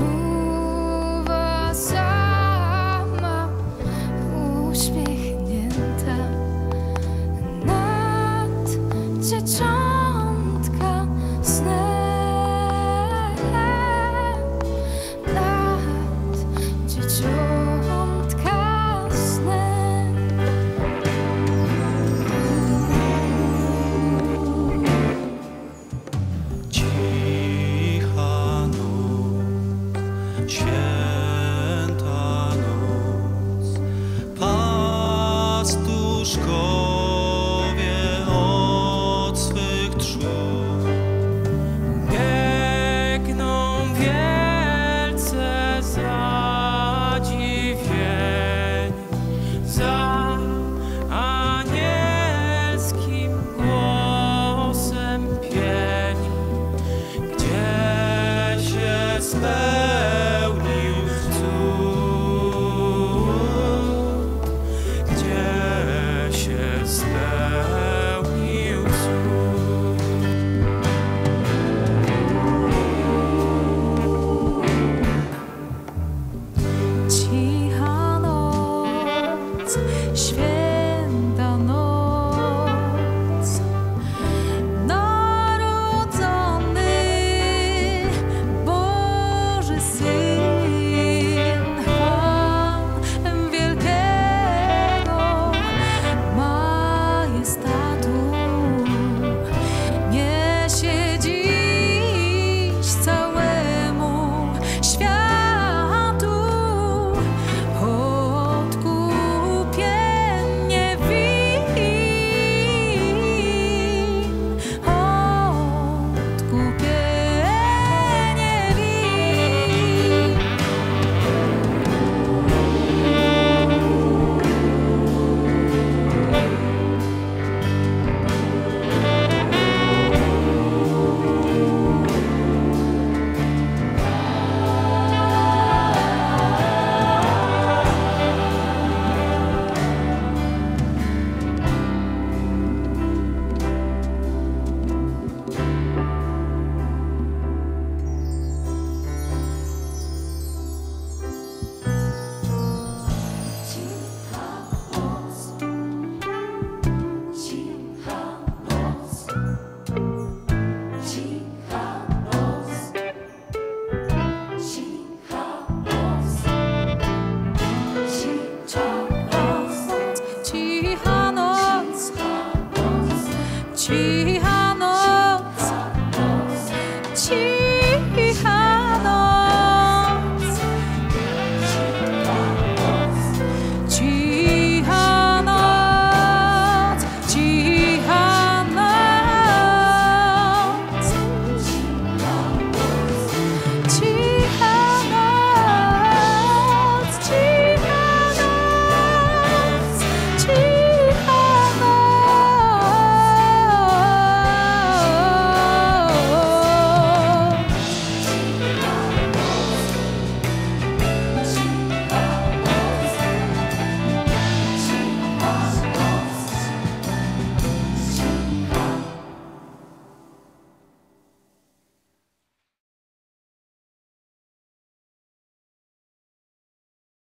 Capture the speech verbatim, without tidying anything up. czuwa sama, uśmiechnięta, nad dzieciątka snem, nad dzieciątka snem. Cicha noc, święta noc, pastuszko.